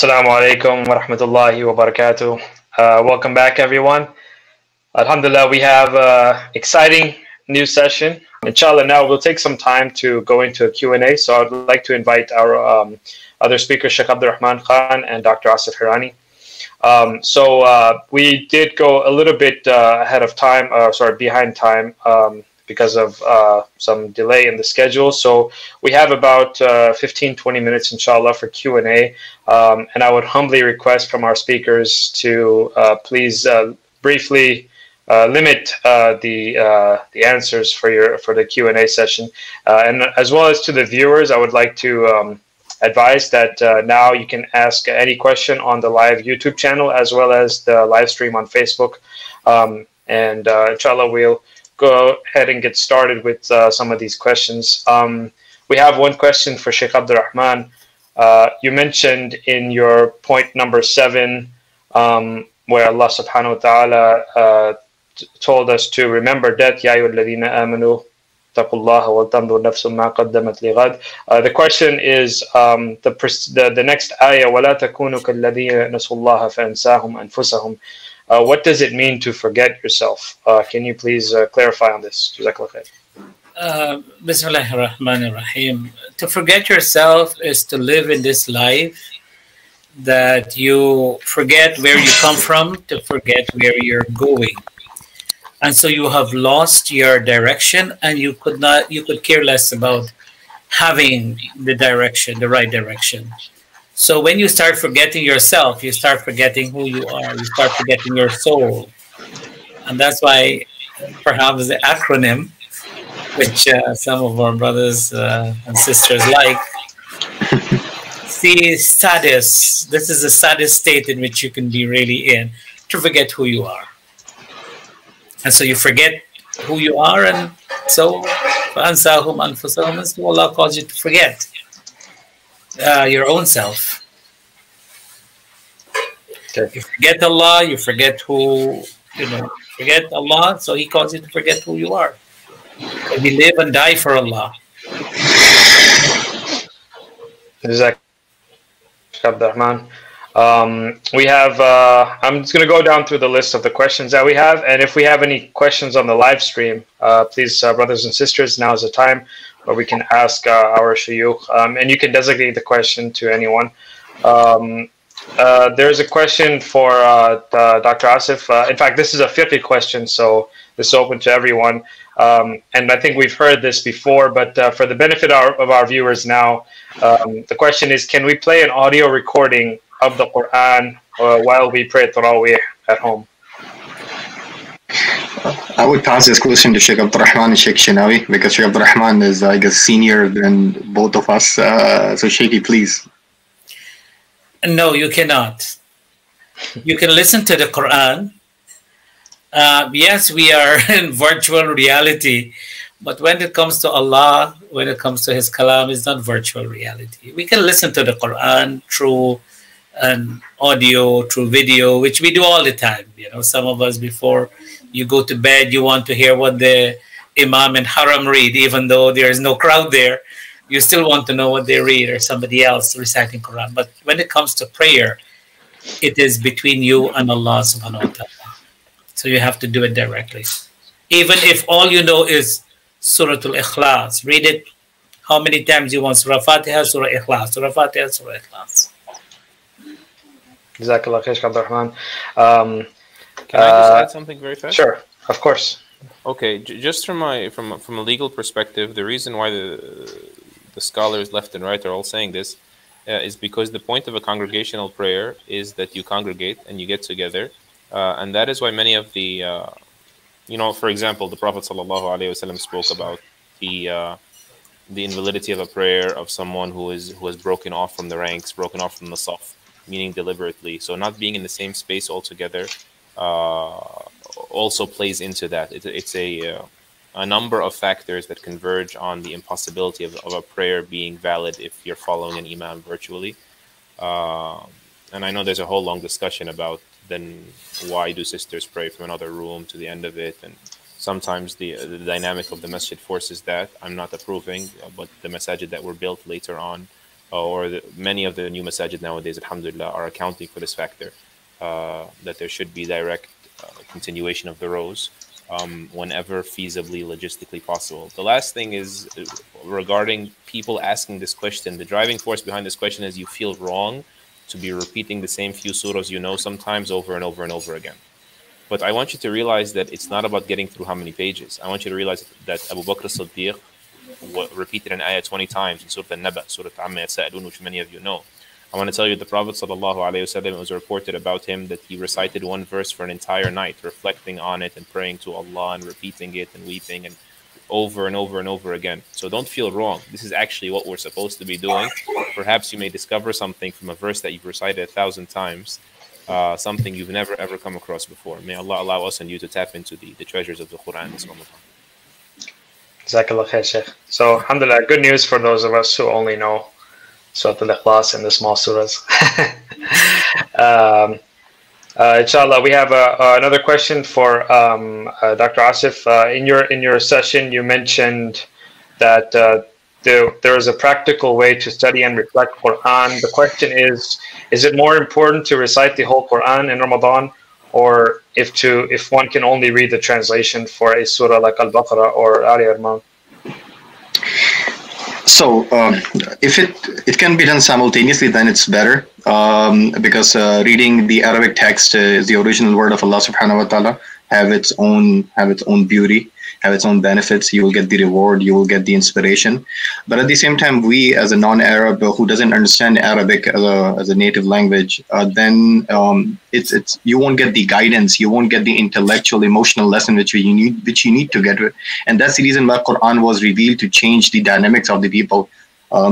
Assalamu alaikum wa rahmatullahi wa barakatuh. Welcome back, everyone. Alhamdulillah, we have an exciting new session. Inshallah, now we'll take some time to go into a Q&A. So I'd like to invite our other speakers, Sheikh Abdurrahman Khan and Dr. Asif Hirani. We did go a little bit ahead of time, behind time, because of some delay in the schedule. So we have about 15-20 minutes, inshallah, for Q&A. And I would humbly request from our speakers to please briefly limit the answers for the Q&A session. And as well as to the viewers, I would like to advise that now you can ask any question on the live YouTube channel as well as the live stream on Facebook. Inshallah, we'll go ahead and get started with some of these questions. We have one question for Sheikh Abdurrahman. You mentioned in your point number 7, where Allah subhanahu wa ta'ala told us to remember death. Ya ayyuhalladhina amanu taqullaha wal tanzur nafsun ma qaddamat lighad. The question is the next ayah, wala takunu kalladhina nasullaha fansahum anfusahum. What does it mean to forget yourself? Can you please clarify on this? Bismillahirrahmanirrahim. To forget yourself is to live in this life that you forget where you come from, to forget where you're going. And so you have lost your direction, and you could care less about having the direction, the right direction. So when you start forgetting yourself, you start forgetting who you are, you start forgetting your soul. And that's why perhaps the acronym, which some of our brothers and sisters like, see, sadness. This is the saddest state in which you can be really in, to forget who you are. And so you forget who you are, and so Allah calls you to forget your own self. Okay. You forget Allah, you forget who, forget Allah, so He calls you to forget who you are. And we live and die for Allah. Exactly. We have, I'm just going to go down through the list of the questions that we have, and if we have any questions on the live stream, please, brothers and sisters, now is the time where we can ask our shuyukh, and you can designate the question to anyone. There's a question for Dr. Asif. In fact, this is a fiqh question, so this is open to everyone. And I think we've heard this before, but for the benefit of our viewers now, the question is, can we play an audio recording of the Quran while we pray Taraweeh at home? I would pass this question to Sheikh Abdurrahman and Sheikh Shinawi, because Sheikh Abdurrahman is, I guess, senior than both of us. So, Sheikhi, please. No, you cannot. You can listen to the Quran. Yes, we are in virtual reality, but when it comes to Allah, when it comes to His Qalam, it's not virtual reality. We can listen to the Quran through an audio, through video, which we do all the time. Some of us, before you go to bed, you want to hear what the Imam and Haram read, even though there is no crowd there. You still want to know what they read, or somebody else reciting Quran. But when it comes to prayer, it is between you and Allah subhanahu wa ta'ala. So you have to do it directly. Even if all you know is Suratul Ikhlas, read it how many times you want. Surah Fatiha, Surah Ikhlas, Surah Fatiha, Surah Ikhlas. JazakAllah khair, Sheikh Abdurrahman. Can I just add something very fast? Sure, of course. Okay, just from a legal perspective, the reason why the scholars left and right are all saying this is because the point of a congregational prayer is that you congregate and you get together, and that is why many of the, for example, the Prophet ﷺ spoke about the invalidity of a prayer of someone who is broken off from the ranks, broken off from the saf, meaning deliberately. So not being in the same space altogether also plays into that. It's a number of factors that converge on the impossibility of a prayer being valid if you're following an imam virtually. And I know there's a whole long discussion about then why do sisters pray from another room to the end of it, and sometimes the dynamic of the masjid forces that. I'm not approving, but the masajid that were built later on or many of the new masajid nowadays, alhamdulillah, are accounting for this factor, that there should be direct continuation of the rows whenever feasibly, logistically possible. The last thing is regarding people asking this question. The driving force behind this question is you feel wrong to be repeating the same few surahs sometimes over and over and over again. But I want you to realize that it's not about getting through how many pages. I want you to realize that Abu Bakr as-Siddiq repeated an ayah 20 times in Surah An-Naba, Surah Amma Yasa'alun, which many of you know. I want to tell you the Prophet ﷺ, it was reported about him that he recited one verse for an entire night, reflecting on it and praying to Allah and repeating it and weeping and over and over and over again. So don't feel wrong. This is actually what we're supposed to be doing. Perhaps you may discover something from a verse that you've recited 1,000 times, something you've never ever come across before. May Allah allow us and you to tap into the treasures of the Quran this Ramadan. Jazakallah khair, Sheikh. So alhamdulillah, good news for those of us who only know Surah Al-Ikhlas and the small surahs. Inshallah, we have another question for Dr. Asif. In your session, you mentioned that there is a practical way to study and reflect Quran. The question is it more important to recite the whole Quran in Ramadan, or if one can only read the translation for a surah like Al-Baqarah or Ali Imran? So if it can be done simultaneously, then it's better, because reading the Arabic text is the original word of Allah subhanahu wa ta'ala, have its own beauty, have its own benefits. You will get the reward, you will get the inspiration. But at the same time, we as a non-Arab who doesn't understand Arabic as a native language, you won't get the guidance, you won't get the intellectual, emotional lesson which you need to get. And that's the reason why Quran was revealed, to change the dynamics of the people.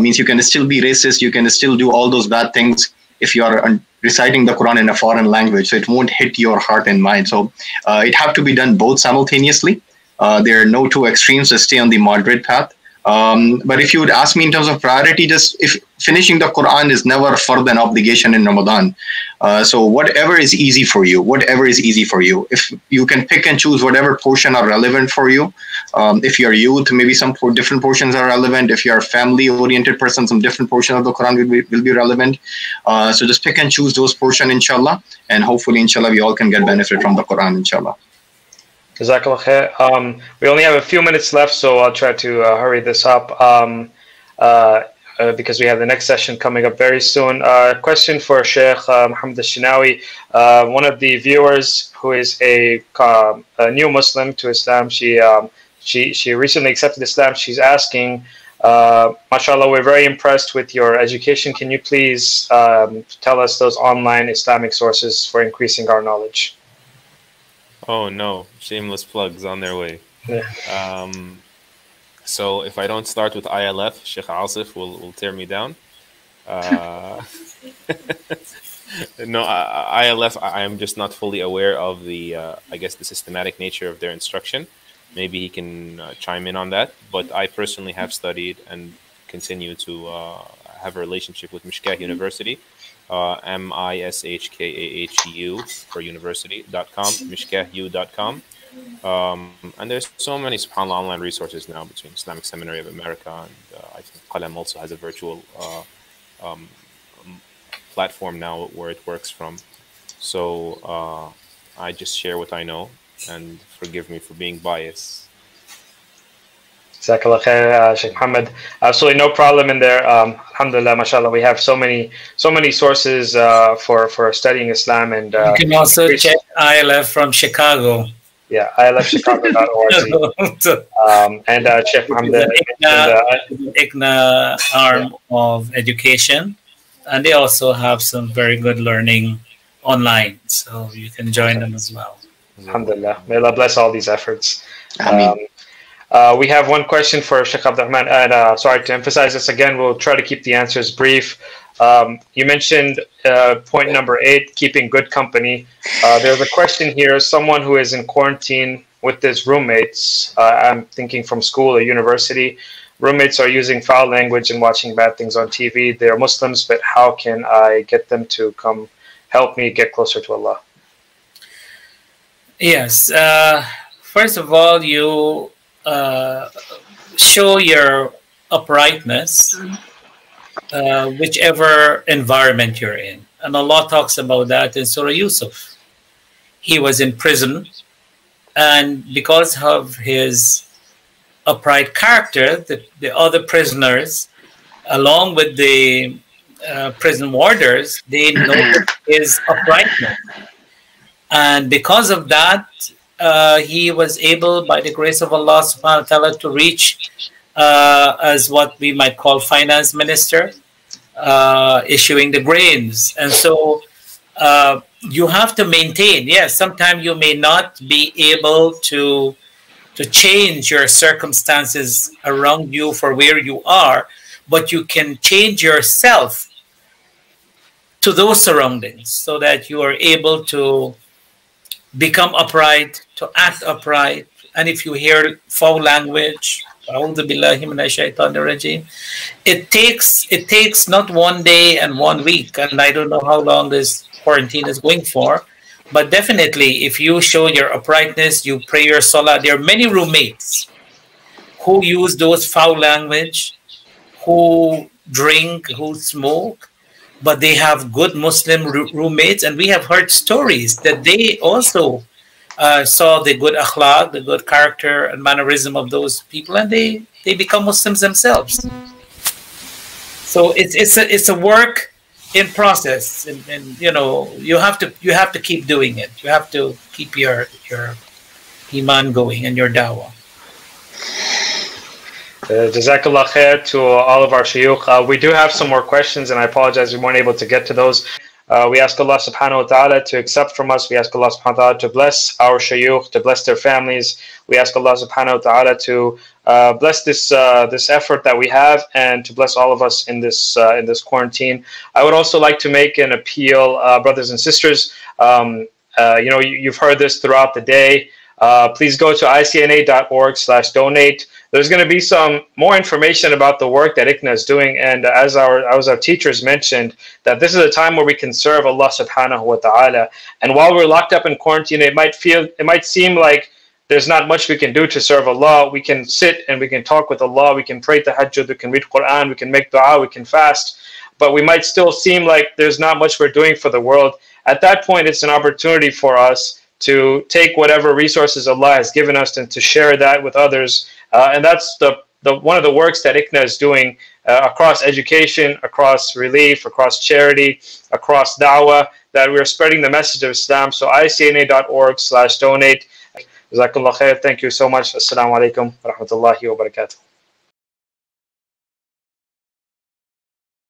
Means you can still be racist, you can still do all those bad things if you are reciting the Quran in a foreign language, so it won't hit your heart and mind. So it have to be done both simultaneously. There are no two extremes, just stay on the moderate path. But if you would ask me in terms of priority, if finishing the Quran is never further an obligation in Ramadan. So whatever is easy for you, if you can pick and choose whatever portion are relevant for you. If you're youth, maybe some different portions are relevant. If you're a family-oriented person, some different portion of the Quran will be relevant. So just pick and choose those portion, inshallah. And hopefully, inshallah, we all can get benefit from the Quran, inshallah. Jazakallah khair. We only have a few minutes left, so I'll try to hurry this up because we have the next session coming up very soon. Question for Sheikh Mohammed Elshinawy. One of the viewers who is a new Muslim to Islam, she recently accepted Islam. She's asking, mashallah, we're very impressed with your education. Can you please tell us those online Islamic sources for increasing our knowledge? Oh no, shameless plugs on their way. Yeah. So if I don't start with ILF, Sheikh Asif will tear me down. No, ILF, I'm just not fully aware of the, I guess, the systematic nature of their instruction. Maybe he can chime in on that. But I personally have studied and continue to have a relationship with Mishkah University. MISHKAHU for university.com, mishkahu.com. And there's so many, subhanAllah, online resources now between Islamic Seminary of America and I think Qalam also has a virtual platform now where it works from. So I just share what I know, and forgive me for being biased. Jazakallah khair, Sheikh Mohammed. Absolutely no problem in there. Alhamdulillah, mashallah, we have so many sources for studying Islam. And you can also check ILF from Chicago. Yeah, ilfchicago.org. And Sheikh Mohammed, ICNA arm of education, and they also have some very good learning online, so you can join them as well. Alhamdulillah, may Allah bless all these efforts. Ameen. We have one question for Sheikh Abdurrahman, and sorry to emphasize this again, we'll try to keep the answers brief. You mentioned point number 8, keeping good company. There's a question here, someone who is in quarantine with his roommates, I'm thinking from school or university. Roommates are using foul language and watching bad things on TV. They're Muslims, but how can I get them to come help me get closer to Allah? Yes, first of all, you show your uprightness whichever environment you're in. And Allah talks about that in Surah Yusuf. He was in prison, and because of his upright character, the other prisoners, along with the prison warders, they noticed his uprightness. And because of that, he was able, by the grace of Allah subhanahu wa ta'ala, to reach as what we might call finance minister, issuing the grains. And so you have to maintain, yes, sometimes you may not be able to change your circumstances around you for where you are, but you can change yourself to those surroundings so that you are able to become upright, to act upright. And if you hear foul language, it takes not one day and one week, and I don't know how long this quarantine is going for, but definitely if you show your uprightness, you pray your salah. There are many roommates who use those foul language, who drink, who smoke, but they have good Muslim roommates, and we have heard stories that they also saw the good akhlaq, the good character and mannerism of those people, and they become Muslims themselves. So it's a work in process, and you know, you have to keep doing it. You have to keep your iman going and your dawah. Jazakallah khair to all of our shaykh. We do have some more questions, and I apologize we weren't able to get to those. We ask Allah subhanahu wa ta'ala to accept from us. We ask Allah subhanahu wa ta'ala to bless our shaykh, to bless their families. We ask Allah subhanahu wa ta'ala to bless this effort that we have, and to bless all of us in this quarantine. I would also like to make an appeal, brothers and sisters. You know, you've heard this throughout the day. Please go to icna.org/donate. There's going to be some more information about the work that ICNA is doing, and as our teachers mentioned, that this is a time where we can serve Allah subhanahu wa ta'ala. And while we're locked up in quarantine, it might seem like there's not much we can do to serve Allah. We can sit and we can talk with Allah, we can pray tahajjud, we can read Quran, we can make dua, we can fast, but we might still seem like there's not much we're doing for the world. At that point, it's an opportunity for us to take whatever resources Allah has given us and to share that with others. And that's one of the works that ICNA is doing across education, across relief, across charity, across dawah, that we're spreading the message of Islam. So icna.org/donate. Jazakallah khair. Thank you so much. Assalamu alaikum wa rahmatullahi wa barakatuh.